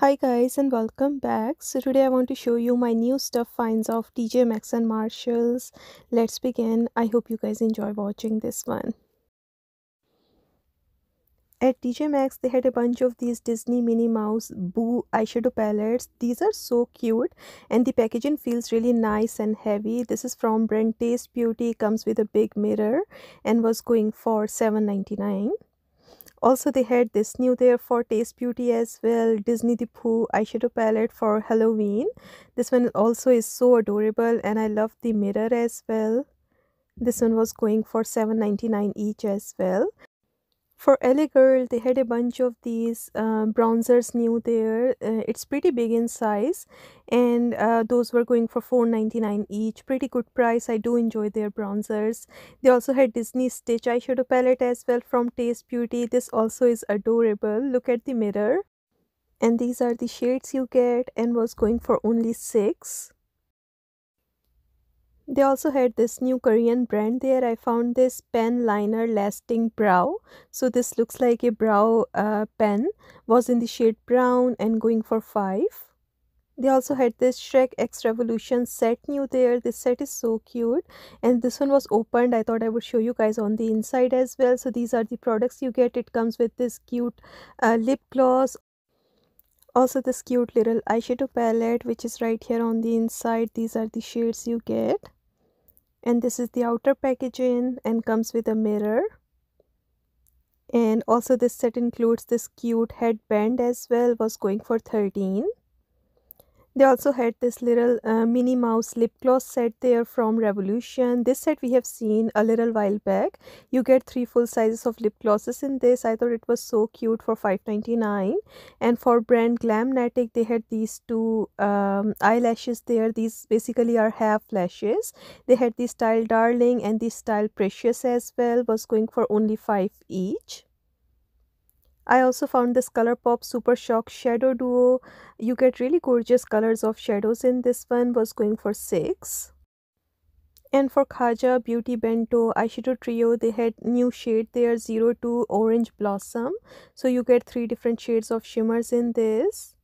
Hi guys and welcome back. So today I want to show you my new stuff finds of TJ Maxx and Marshalls. Let's begin. I hope you guys enjoy watching this one. At TJ Maxx they had a bunch of these Disney Minnie Mouse Boo eyeshadow palettes. These are so cute and the packaging feels really nice and heavy. This is from brand Taste Beauty, comes with a big mirror and was going for $7.99. Also, they had this new there for Taste Beauty as well, Disney the Pooh eyeshadow palette for Halloween. This one also is so adorable and I love the mirror as well. This one was going for $7.99 each as well. For LA Girl, they had a bunch of these bronzers new there. It's pretty big in size and those were going for $4.99 each. Pretty good price. I do enjoy their bronzers. They also had Disney Stitch eyeshadow palette as well from Taste Beauty. This also is adorable. Look at the mirror. And these are the shades you get and was going for only $6. They also had this new Korean brand there. I found this pen liner lasting brow. So this looks like a brow pen. Was in the shade brown and going for $5. They also had this Shrek X Revolution set new there. This set is so cute. And this one was opened. I thought I would show you guys on the inside as well. So these are the products you get. It comes with this cute lip gloss. Also this cute little eyeshadow palette which is right here on the inside. These are the shades you get. And this is the outer packaging and comes with a mirror. And also this set includes this cute headband as well, was going for $13. They also had this little Minnie Mouse lip gloss set there from Revolution. This set we have seen a little while back. You get 3 full sizes of lip glosses in this. I thought it was so cute for $5.99. And for brand Glamnetic, they had these two eyelashes there. These basically are half lashes. They had the Style Darling and the Style Precious as well, was going for only $5 each. I also found this ColourPop Super Shock Shadow Duo. You get really gorgeous colors of shadows in this one, was going for $6. And for Kaja Beauty Bento Eyeshadow Trio, they had new shade there, 02 Orange Blossom. So you get 3 different shades of shimmers in this.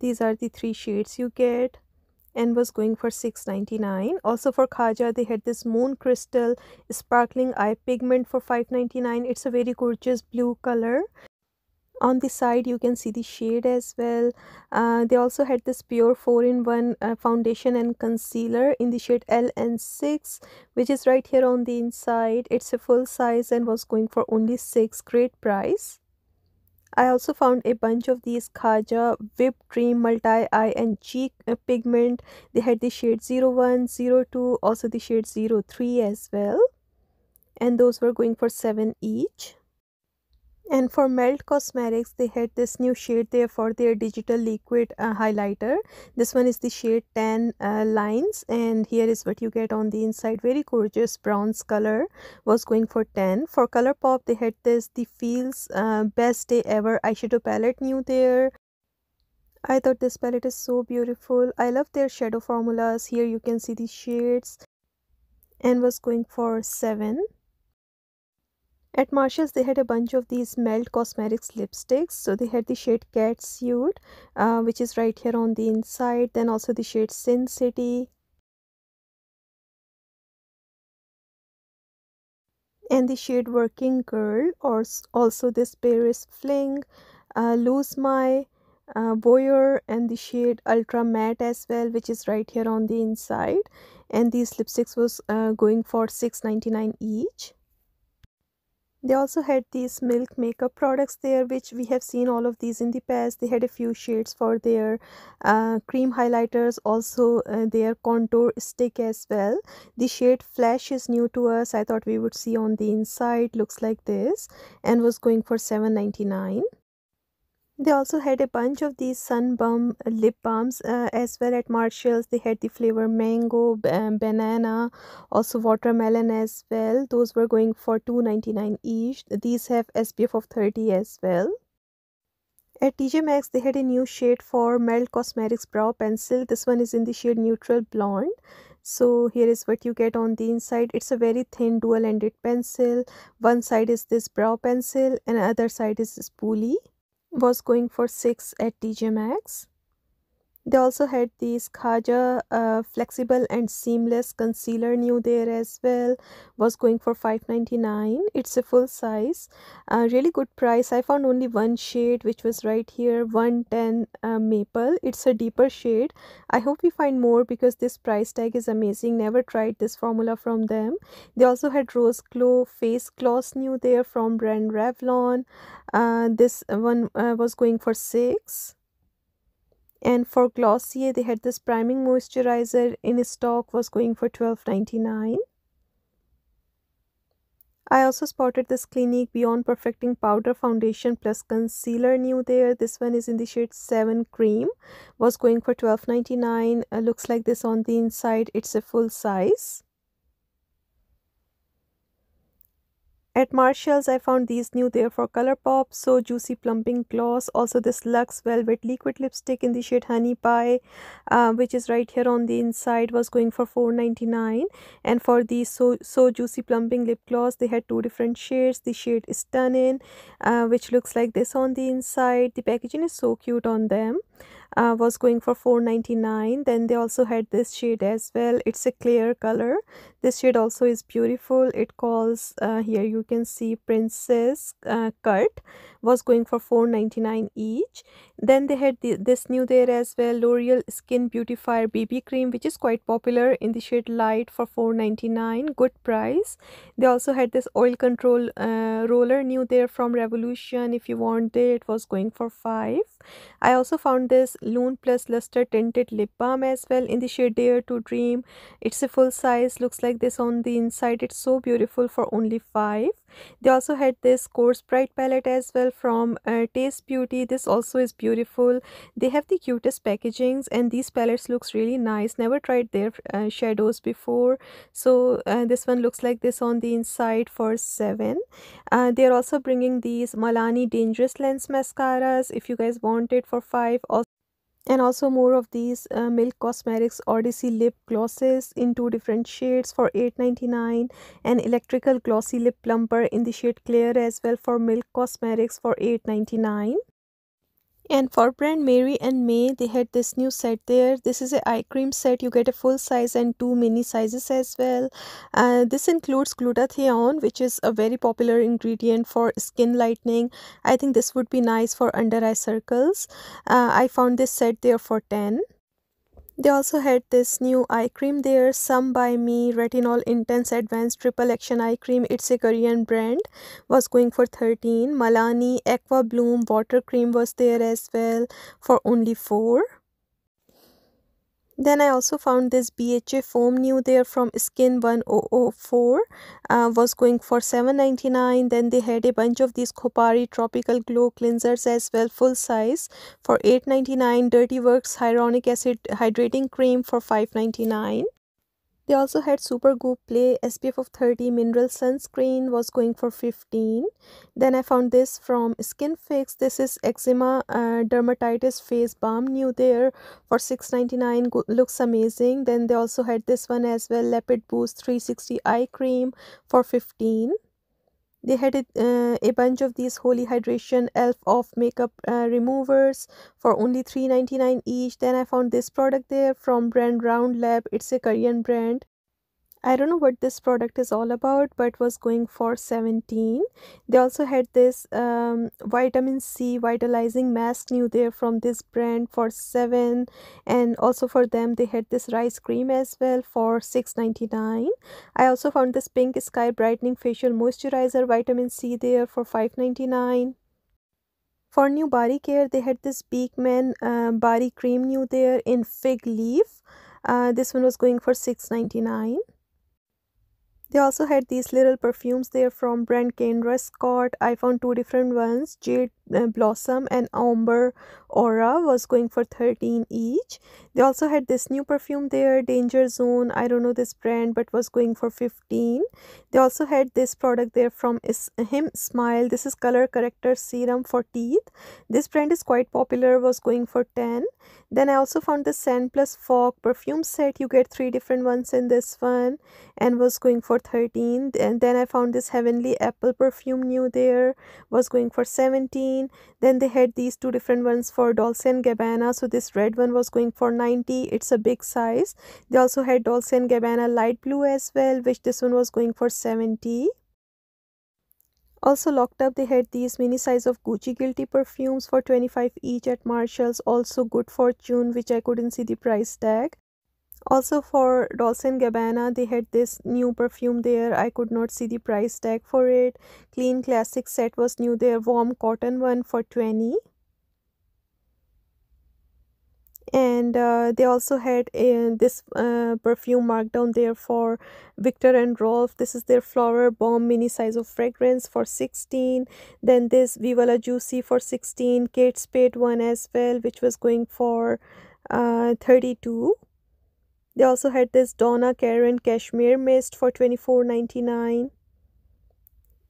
These are the 3 shades you get and was going for $6.99. Also for Kaja, they had this Moon Crystal Sparkling Eye Pigment for $5.99. It's a very gorgeous blue color. On the side you can see the shade as well. They also had this pure 4-in-1 foundation and concealer in the shade LN6, which is right here on the inside. It's a full size and was going for only $6. Great price. I also found a bunch of these Kaja Whipped Cream Multi-Eye and Cheek Pigment. They had the shade 01, 02, also the shade 03 as well. And those were going for $7 each. And for Melt Cosmetics, they had this new shade there for their digital liquid highlighter. This one is the shade 10 Lines, and here is what you get on the inside. Very gorgeous bronze color, was going for $10. For ColourPop, they had this The Feels Best Day Ever eyeshadow palette new there. I thought this palette is so beautiful. I love their shadow formulas. Here you can see the shades and was going for $7. At Marshalls, they had a bunch of these Melt Cosmetics lipsticks. So they had the shade Cat Suit, which is right here on the inside. Then also the shade Sin City. And the shade Working Girl, or also this Paris Fling, Lose My, Voyeur, and the shade Ultra Matte as well, which is right here on the inside. And these lipsticks was going for $6.99 each. They also had these Milk Makeup products there, which we have seen all of these in the past. They had a few shades for their cream highlighters, also their contour stick as well. The shade Flash is new to us. I thought we would see on the inside. Looks like this and was going for $7.99. They also had a bunch of these Sun Bum lip balms as well at Marshalls. They had the flavor mango, banana, also watermelon as well. Those were going for $2.99 each. These have SPF of 30 as well. At TJ Maxx, they had a new shade for Melt Cosmetics Brow Pencil. This one is in the shade Neutral Blonde. So here is what you get on the inside. It's a very thin dual-ended pencil. One side is this brow pencil and other side is spoolie. was going for 6 at TJ Maxx. They also had these Kaja flexible and seamless concealer, new there as well, was going for $5.99. It's a full size, really good price. I found only one shade, which was right here, 110 Maple. It's a deeper shade. I hope we find more because this price tag is amazing. Never tried this formula from them. They also had Rose Glow face gloss, new there from brand Revlon. This one was going for $6. And for Glossier, they had this priming moisturizer in stock, was going for $12.99. I also spotted this Clinique Beyond Perfecting Powder Foundation Plus Concealer, new there. This one is in the shade 7 Cream, was going for $12.99. Looks like this on the inside. It's a full size. At Marshalls, I found these new there for ColourPop. So Juicy Plumping Gloss. Also this Luxe Velvet Liquid Lipstick in the shade Honey Pie, which is right here on the inside, was going for $4.99. And for these so Juicy Plumping Lip Gloss, they had two different shades. The shade is Stunning, which looks like this on the inside. The packaging is so cute on them. Was going for $4.99. Then they also had this shade as well. It's a clear color. This shade also is beautiful. It calls, here you can see, Princess Cut, was going for $4.99 each. Then they had this new there as well, L'Oreal Skin Beautifier BB Cream, which is quite popular, in the shade Light for $4.99. Good price. They also had this oil control roller, new there from Revolution. If you want it was going for $5. I also found this Lune Plus Luster Tinted Lip Balm as well in the shade Dare to Dream. It's a full size. Looks like this on the inside. It's so beautiful for only $5. They also had this Coarse Bright palette as well from Taste Beauty. This also is beautiful. They have the cutest packagings and these palettes looks really nice. Never tried their shadows before. So this one looks like this on the inside for $7. They're also bringing these Milani Dangerous Lens mascaras if you guys want it for $5. And also more of these Milk Cosmetics Odyssey Lip Glosses in two different shades for $8.99. And Electrical Glossy Lip Plumper in the shade Clear as well for Milk Cosmetics for $8.99. And for brand Mary and May, they had this new set there. This is a eye cream set. You get a full size and two mini sizes as well. This includes glutathione, which is a very popular ingredient for skin lightening. I think this would be nice for under eye circles. I found this set there for $10. They also had this new eye cream there, Sun by Me Retinol Intense Advanced Triple Action Eye Cream. It's a Korean brand, was going for $13. Milani Aqua Bloom Water Cream was there as well for only $4. Then I also found this BHA foam new there from Skin 1004, was going for $7.99. Then they had a bunch of these Kopari Tropical Glow Cleansers as well, full size for $8.99. Dirty Works Hyaluronic Acid Hydrating Cream for $5.99. They also had Super Goop Play SPF of 30 Mineral Sunscreen, was going for $15. Then I found this from Skin Fix. This is Eczema Dermatitis Face Balm, new there for $6.99. Looks amazing. Then they also had this one as well, Leopard Boost 360 Eye Cream for $15. They had a bunch of these Holy Hydration Elf Off Makeup Removers for only $3.99 each. Then I found this product there from brand Round Lab. It's a Korean brand. I don't know what this product is all about, but was going for $17. They also had this Vitamin C Vitalizing Mask, new there from this brand for $7. And also for them, they had this Rice Cream as well for $6.99. I also found this Pink Sky Brightening Facial Moisturizer Vitamin C there for $5.99. For new body care, they had this Beakman Body Cream, new there in Fig Leaf. This one was going for $6.99. They also had these little perfumes there from brand Kendra Scott. I found two different ones, Jade Blossom and Amber Aura, was going for $13 each. They also had this new perfume there, Danger Zone. I don't know this brand, but was going for $15. They also had this product there from Him Smile. This is Color Corrector Serum for Teeth. This brand is quite popular, was going for $10. Then I also found the Sand Plus Fog perfume set. You get three different ones in this one and was going for $13. And then I found this Heavenly Apple perfume, new there, was going for $17. $119. Then they had these two different ones for Dolce & Gabbana. So this red one was going for $90. It's a big size. They also had Dolce & Gabbana light blue as well, which this one was going for $70. Also locked up, they had these mini size of Gucci Guilty perfumes for $25 each at Marshalls. Also Good Fortune, which I couldn't see the price tag. Also for Dolce & Gabbana, they had this new perfume there. I could not see the price tag for it. Clean Classic set was new there. Warm cotton one for $20. And they also had this perfume marked down there for Victor and Rolf. This is their Flower Bomb mini size of fragrance for $16. Then this Viva La Juicy for $16. Kate Spade one as well, which was going for $32. They also had this Donna Karan Cashmere Mist for $24.99.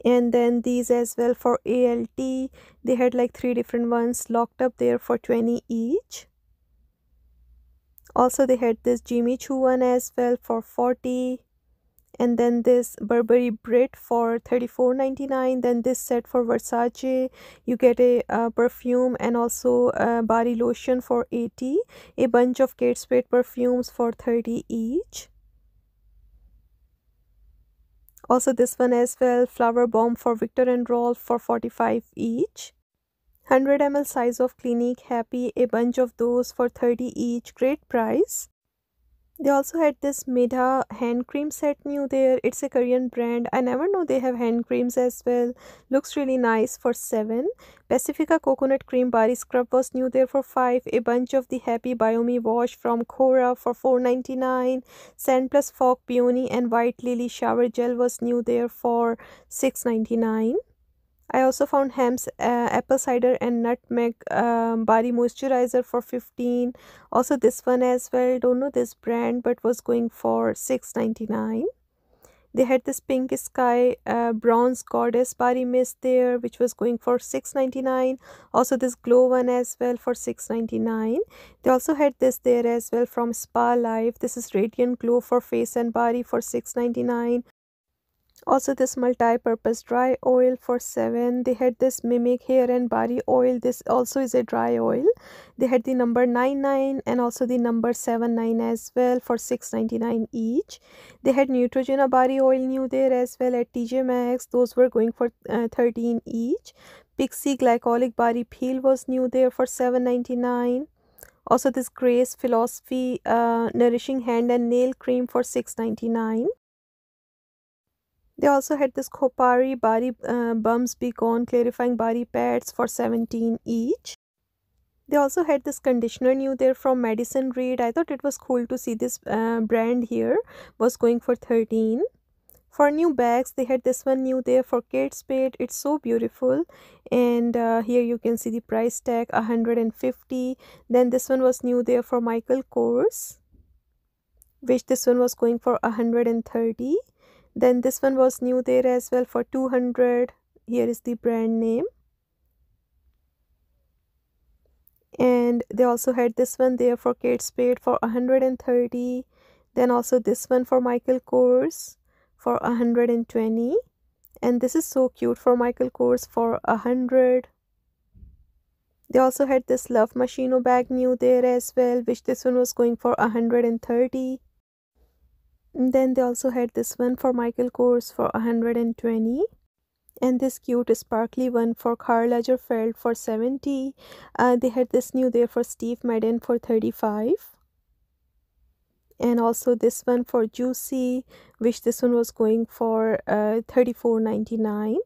And then these as well for ALT. They had like three different ones locked up there for $20 each. Also they had this Jimmy Choo one as well for $40. And then this Burberry Brit for $34.99. Then this set for Versace. You get a perfume and also a body lotion for $80. A bunch of Kate Spade perfumes for $30 each. Also this one as well, Flower Bomb for Victor and Rolf for $45 each. 100 ml size of Clinique Happy, a bunch of those for $30 each. Great price. They also had this Mida hand cream set new there. It's a Korean brand. I never know they have hand creams as well. Looks really nice for $7. Pacifica coconut cream body scrub was new there for $5. A bunch of the Happy Biomi wash from Cora for $4.99. Sand Plus Fog Peony and White Lily shower gel was new there for $6.99. I also found Hamm's apple cider and nutmeg body moisturizer for $15. Also this one as well, don't know this brand, but was going for $6.99. They had this Pink Sky Bronze Goddess body mist there, which was going for $6.99. Also this Glow one as well for $6.99. They also had this there as well from Spa Life. This is Radiant Glow for face and body for $6.99. Also this multi-purpose dry oil for $7. They had this Mimic hair and body oil. This also is a dry oil. They had the number 99 and also the number 79 as well for $6.99 each. They had Neutrogena body oil new there as well at TJ Maxx. Those were going for $13 each. Pixie glycolic body peel was new there for $7.99. Also this Grace Philosophy nourishing hand and nail cream for $6.99. They also had this Kopari Body Bumps Be Gone Clarifying Body Pads for $17 each. They also had this conditioner new there from Madison Reed. I thought it was cool to see this brand here. Was going for $13. For new bags, they had this one new there for Kate Spade. It's so beautiful. And here you can see the price tag, $150. Then this one was new there for Michael Kors, which this one was going for $130. Then this one was new there as well for $200. Here is the brand name. And they also had this one there for Kate Spade for $130. Then also this one for Michael Kors for $120. And this is so cute for Michael Kors for $100. They also had this Love Machino bag new there as well, which this one was going for $130. Then they also had this one for Michael Kors for $120. And this cute sparkly one for Karl Lagerfeld for $70. They had this new there for Steve Madden for $35. And also this one for Juicy, which this one was going for $34.99.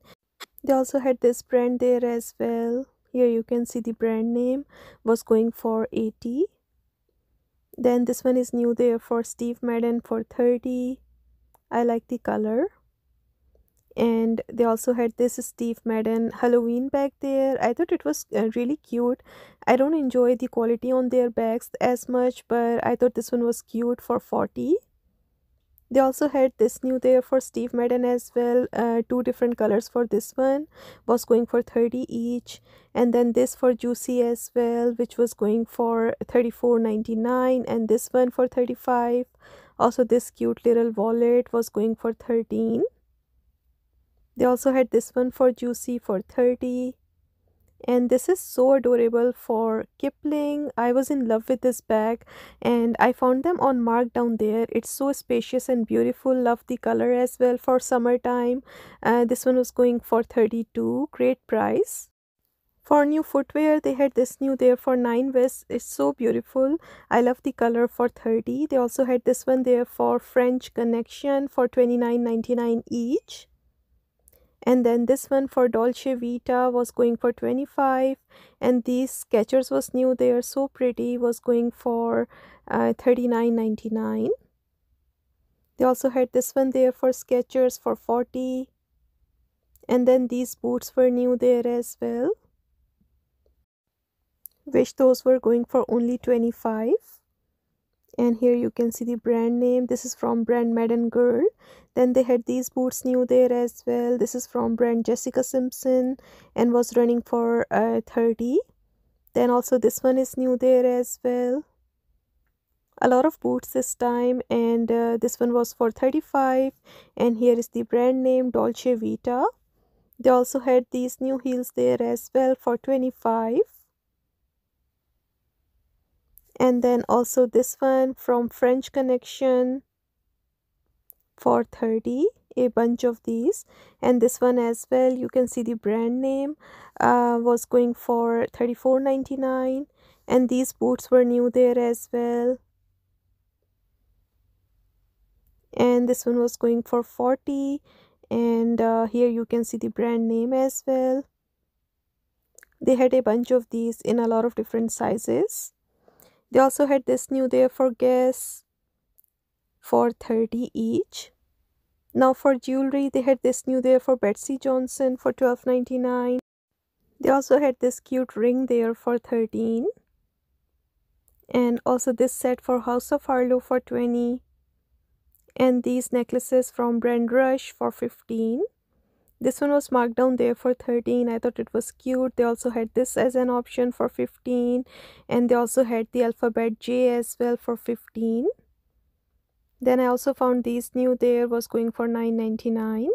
They also had this brand there as well. Here you can see the brand name. Was going for $80. Then this one is new there for Steve Madden for $30. I like the color. And they also had this Steve Madden Halloween bag there. I thought it was really cute. I don't enjoy the quality on their bags as much, but I thought this one was cute for $40. They also had this new there for Steve Madden as well. Two different colors for this one. Was going for $30 each. And then this for Juicy as well, which was going for $34.99. And this one for $35. Also this cute little wallet was going for $13. They also had this one for Juicy for $30. And this is so adorable for Kipling. I was in love with this bag and I found them on markdown there. It's so spacious and beautiful. Love the color as well for summertime. This one was going for $32. Great price. For new footwear, they had this new there for 9 vests. It's so beautiful. I love the color for $30. They also had this one there for French Connection for $29.99 each. And then this one for Dolce Vita was going for $25. And these Skechers was new there. So pretty, was going for $39.99. They also had this one there for Skechers for $40. And then these boots were new there as well. Wish those were going for only $25. And here you can see the brand name. This is from brand Madden Girl. Then they had these boots new there as well. This is from brand Jessica Simpson and was running for $30. Then also this one is new there as well. A lot of boots this time, and this one was for $35. And here is the brand name Dolce Vita. They also had these new heels there as well for $25. And then also this one from French Connection for $30, a bunch of these. And this one as well, you can see the brand name, was going for $34.99. And these boots were new there as well. And this one was going for $40. And here you can see the brand name as well. They had a bunch of these in a lot of different sizes. They also had this new there for Guess for $30 each. Now for jewelry, they had this new there for Betsy Johnson for $12.99. They also had this cute ring there for $13. And also this set for House of Harlow for $20. And these necklaces from brand Rush for $15. This one was marked down there for $13. I thought it was cute. They also had this as an option for $15. And they also had the alphabet J as well for $15. Then I also found these new there, was going for $9.99.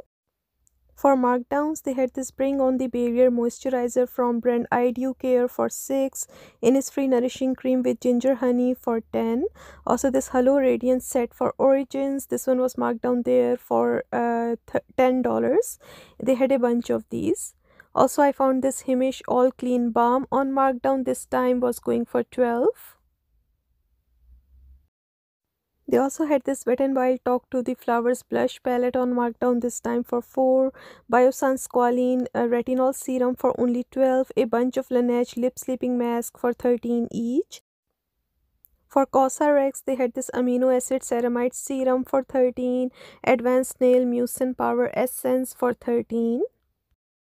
For markdowns, they had this Bring On The Barrier Moisturizer from brand I Do Care for $6. Innisfree Nourishing Cream with Ginger Honey for $10. Also this Hello Radiance set for Origins. This one was marked down there for $10. They had a bunch of these. Also I found this Himish All Clean Balm on markdown this time, was going for $12. They also had this Wet n Wild Talk to the Flowers Blush Palette on markdown this time for $4. Biosan Squalene Retinol Serum for only $12. A bunch of Laneige Lip Sleeping Mask for $13 each. For CosRx, they had this Amino Acid Ceramide Serum for $13. Advanced Nail Mucin Power Essence for $13.